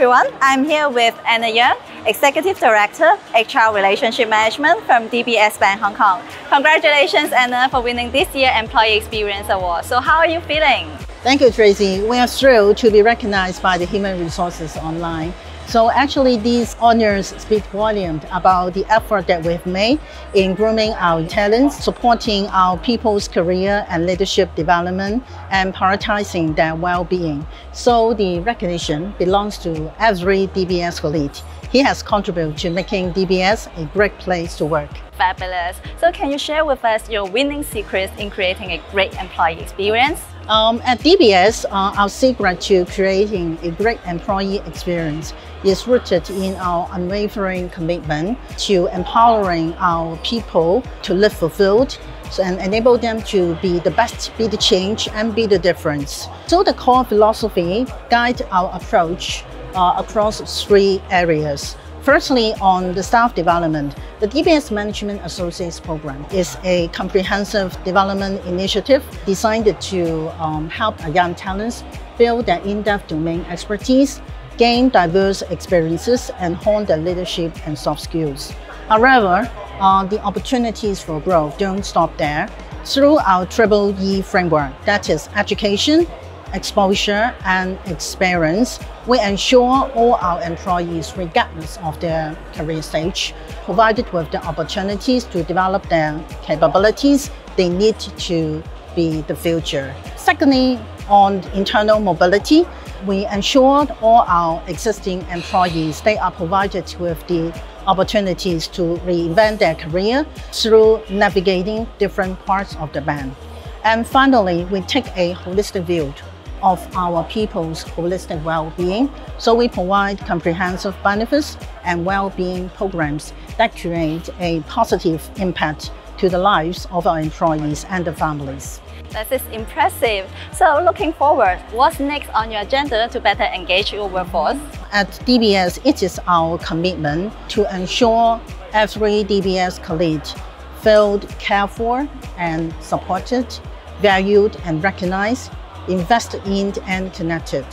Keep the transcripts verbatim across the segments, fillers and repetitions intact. everyone. I'm here with Anna Yeung, Executive Director, H R Relationship Management from D B S Bank Hong Kong. Congratulations, Anna, for winning this year's Employee Experience Award. So how are you feeling? Thank you, Tracy. We are thrilled to be recognized by the Human Resources Online. So actually, these honors speak volumes about the effort that we've made in grooming our talents, supporting our people's career and leadership development, and prioritizing their well-being. So the recognition belongs to every D B S colleague. He has contributed to making D B S a great place to work. Fabulous. So can you share with us your winning secrets in creating a great employee experience? Um, at D B S, uh, our secret to creating a great employee experience is rooted in our unwavering commitment to empowering our people to live fulfilled and enable them to be the best, be the change, and be the difference. So the core philosophy guides our approach uh, across three areas. Firstly, on the staff development, the D B S Management Associates Program is a comprehensive development initiative designed to um, help young talents build their in-depth domain expertise, gain diverse experiences, and hone their leadership and soft skills. However, uh, the opportunities for growth don't stop there. Through our Triple E framework, that is education, exposure, and experience, we ensure all our employees, regardless of their career stage, provided with the opportunities to develop their capabilities they need to be the future. Secondly, on internal mobility, we ensured all our existing employees, they are provided with the opportunities to reinvent their career through navigating different parts of the bank. And finally, we take a holistic view of our people's holistic well-being. So we provide comprehensive benefits and well-being programs that create a positive impact to the lives of our employees and their families. That is impressive. So looking forward, what's next on your agenda to better engage your workforce? At D B S, it is our commitment to ensure every D B S colleague felt cared for and supported, valued and recognized, invested in and connected.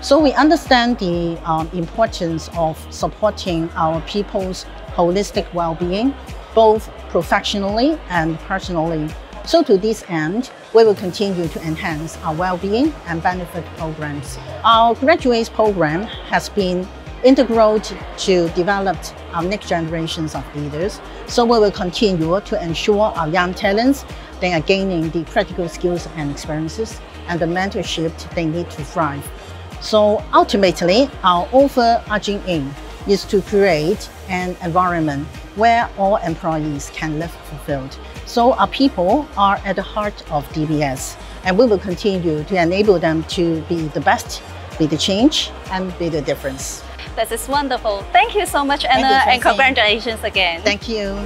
So we understand the um, importance of supporting our people's holistic well-being, both professionally and personally. So to this end, we will continue to enhance our well-being and benefit programs. Our graduates program has been integral to develop our next generations of leaders. So we will continue to ensure our young talents, they are gaining the practical skills and experiences and the mentorship they need to thrive. So ultimately, our overarching aim is to create an environment where all employees can live fulfilled. So our people are at the heart of D B S, and we will continue to enable them to be the best, be the change, and be the difference. This is wonderful. Thank you so much, Anna, and congratulations again. Thank you.